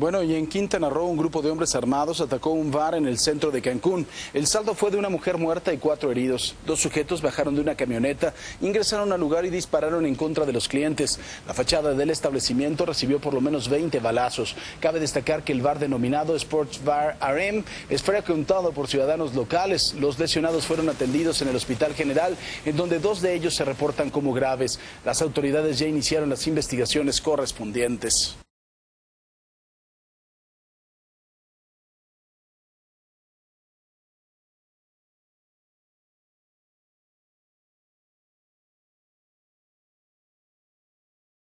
Bueno, y en Quintana Roo, un grupo de hombres armados atacó un bar en el centro de Cancún. El saldo fue de una mujer muerta y 4 heridos. 2 sujetos bajaron de una camioneta, ingresaron al lugar y dispararon en contra de los clientes. La fachada del establecimiento recibió por lo menos 20 balazos. Cabe destacar que el bar denominado Sport Bar Harem es frecuentado por ciudadanos locales. Los lesionados fueron atendidos en el Hospital General, en donde 2 de ellos se reportan como graves. Las autoridades ya iniciaron las investigaciones correspondientes.